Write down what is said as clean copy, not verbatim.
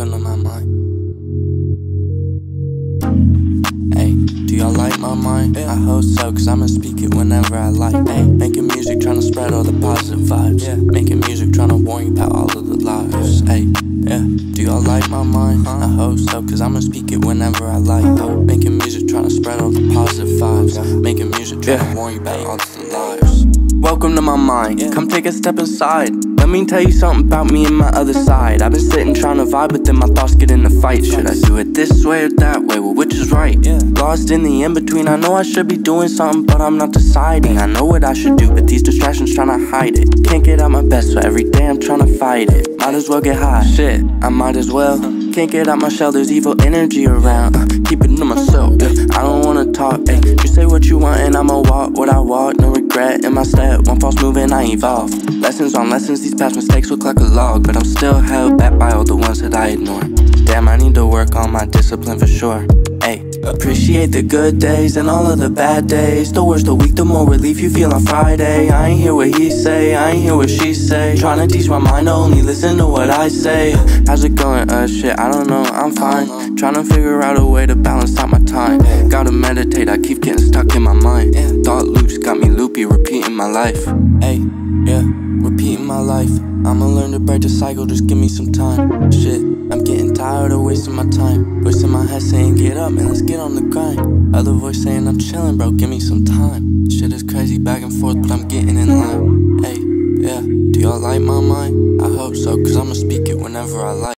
open on my mind. Hey, do y'all like my mind? Yeah. I hope so, cause I'ma speak it whenever I like. Hey, making music, trying to spread all the positive vibes. Yeah. Making music, trying to warn you about all of the lies. Yeah. Hey, yeah, do y'all like my mind? Huh? I hope so, cause I'ma speak it whenever I like. Oh, making music, trying to spread all the positive vibes. Yeah. Making music, trying to warn you about all of the liars. Welcome to my mind, yeah. Come take a step inside. Let me tell you something about me and my other side. I've been sitting trying to vibe, but then my thoughts get in a fight. Should I do it this way or that way? Well, which is right? Yeah. Lost in the in-between. I know I should be doing something, but I'm not deciding. I know what I should do, but these distractions trying to hide it. Can't get out my best, so every day I'm trying to fight it. Might as well get high, shit, I might as well. Can't get out my shell, there's evil energy around. Keep it to myself, I don't wanna talk. You say what you want and I'ma walk what I walk. No regret in my step, one false move and I evolve. Lessons on lessons, these past mistakes look like a log, but I'm still held back by all the ones that I ignore. Damn, I need to work on my discipline for sure. Ay, appreciate the good days and all of the bad days. The worse the week, the more relief you feel on Friday. I ain't hear what he say, I ain't hear what she say. Trying to teach my mind to only listen to what I say. How's it going? Shit, I don't know, I'm fine. Trying to figure out a way to balance out my time. Gotta meditate, I keep getting stuck in my mind. Thought loops got me loopy, repeating my life. Ay, yeah, repeating my life. I'ma learn to break the cycle, just give me some time. Shit, I'm getting tired of wasting my time. Voice in my head saying get up, man, let's get on the grind. Other voice saying I'm chilling, bro, give me some time. Shit is crazy, back and forth, but I'm getting in line. Hey, yeah, do y'all like my mind? I hope so, cause I'ma speak it whenever I like.